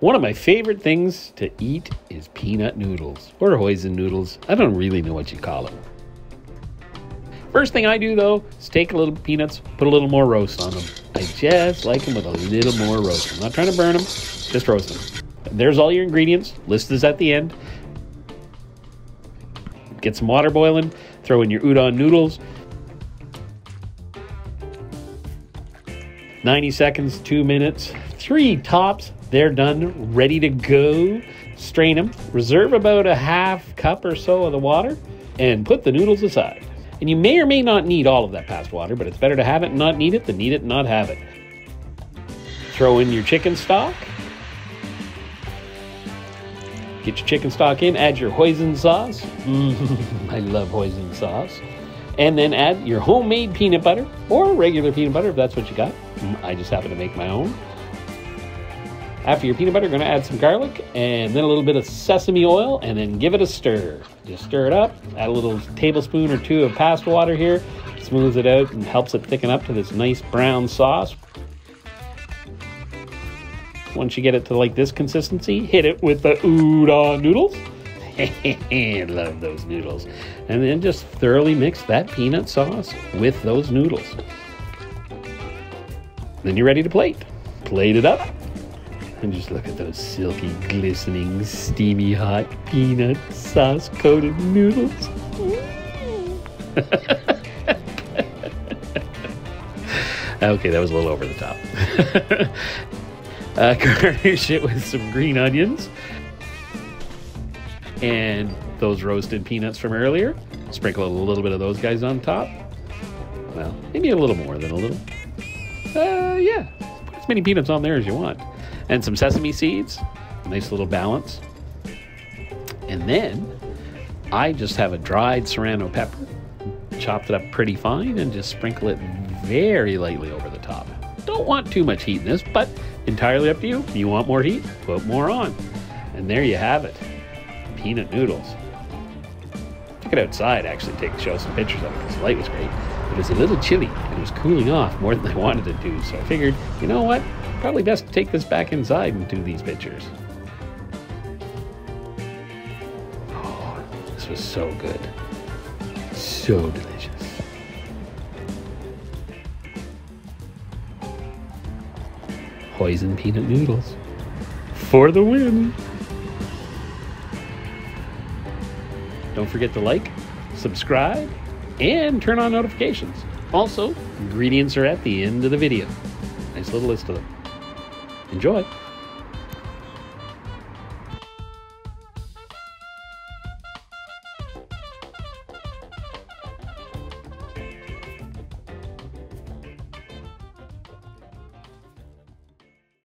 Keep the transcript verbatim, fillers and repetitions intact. One of my favorite things to eat is peanut noodles or hoisin noodles. I don't really know what you call them. First thing I do though is take a little peanuts, put a little more roast on them. I just like them with a little more roast. I'm not trying to burn them, just roast them. There's all your ingredients. List is at the end. Get some water boiling, throw in your udon noodles. ninety seconds, two minutes, three tops. They're done, ready to go. Strain them, reserve about a half cup or so of the water, and put the noodles aside. And you may or may not need all of that past water, but it's better to have it and not need it than need it and not have it. Throw in your chicken stock. Get your chicken stock in, add your hoisin sauce. Mm, I love hoisin sauce. And then add your homemade peanut butter or regular peanut butter if that's what you got. I just happen to make my own. After your peanut butter, you're going to add some garlic and then a little bit of sesame oil and then give it a stir. Just stir it up, add a little tablespoon or two of pasta water here, smooths it out and helps it thicken up to this nice brown sauce. Once you get it to like this consistency, hit it with the udon noodles. I love those noodles. And then just thoroughly mix that peanut sauce with those noodles. Then you're ready to plate. Plate it up. And just look at those silky, glistening, steamy hot peanut sauce coated noodles. Okay, that was a little over the top. uh, garnish it with some green onions and those roasted peanuts from earlier. Sprinkle a little bit of those guys on top. Well, maybe a little more than a little. Uh, yeah, put as many peanuts on there as you want. And some sesame seeds, nice little balance. And then I just have a dried serrano pepper, chopped it up pretty fine and just sprinkle it very lightly over the top. Don't want too much heat in this, but entirely up to you. If you want more heat, put more on. And there you have it, peanut noodles. Took it outside actually, take show some pictures of it because the light was great. It was a little chilly and it was cooling off more than I wanted it to, so I figured, you know what? Probably best to take this back inside and do these pictures. Oh, this was so good. So delicious. Hoisin peanut noodles. For the win. Don't forget to like, subscribe, and turn on notifications. Also, ingredients are at the end of the video. Nice little list of them. Enjoy.